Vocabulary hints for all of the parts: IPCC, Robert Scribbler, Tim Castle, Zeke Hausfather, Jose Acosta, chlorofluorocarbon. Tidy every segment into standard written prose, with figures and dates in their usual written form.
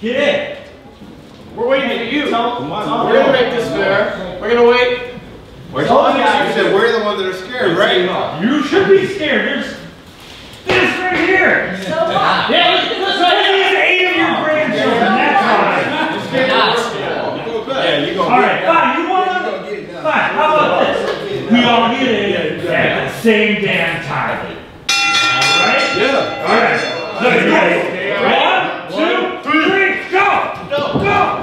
Get in. We're waiting for you. Come on. We're going to make this fair. We're going to wait. We're the ones that are scared, right? You should be scared. There's this right here. So what? Yeah, look at these 8 of your grandchildren. That's fine. Yeah, you go. All right, fine. You want to? Fine. How about this? We all get it at the same damn time. All right? Yeah. All right. Let's go. 1, 2, 3, go! Go! Go!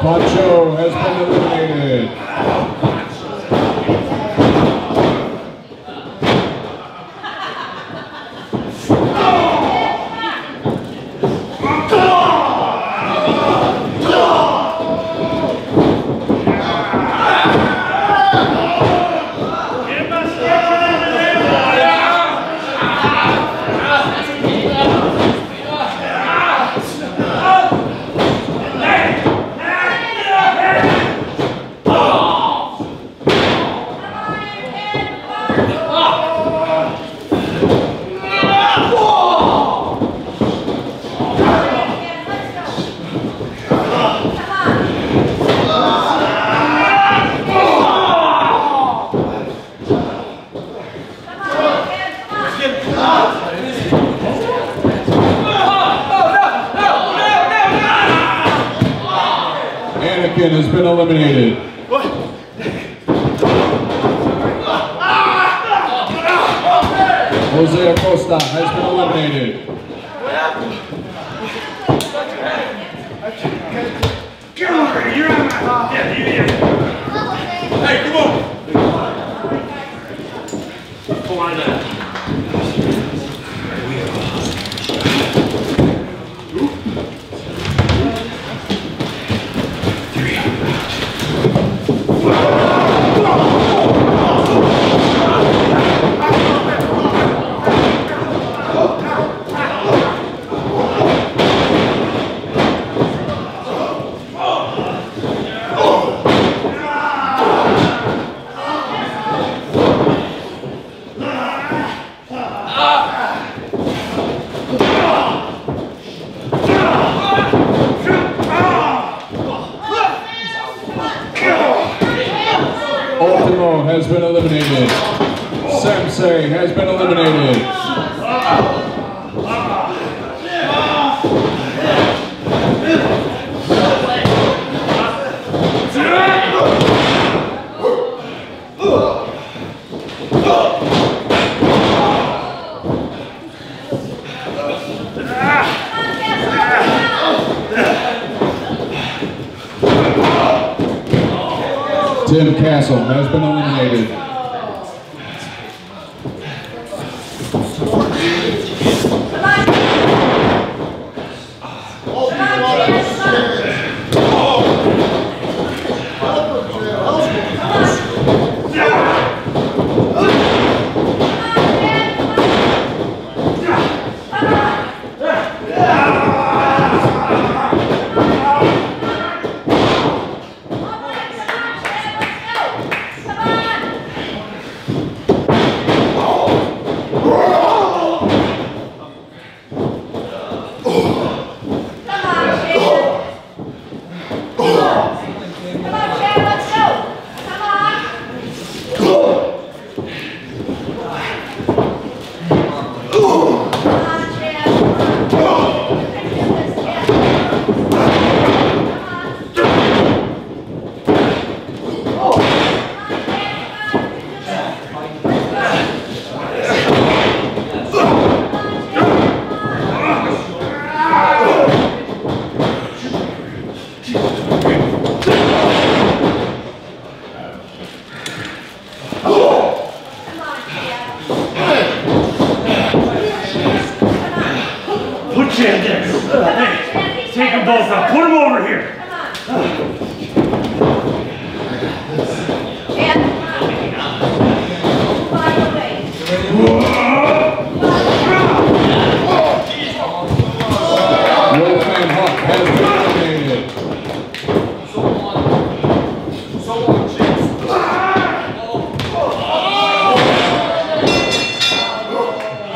Pancho has been eliminated. Anakin has been eliminated. Jose Acosta has been eliminated. Come on, you're on my top. Yeah, you did. Hey, come on. Come on down. Ultimo has been eliminated. Sensei has been eliminated. Tim Castle has been eliminated. Hey, take them both up. Put them over here. Come on.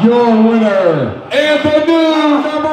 your winner and the new number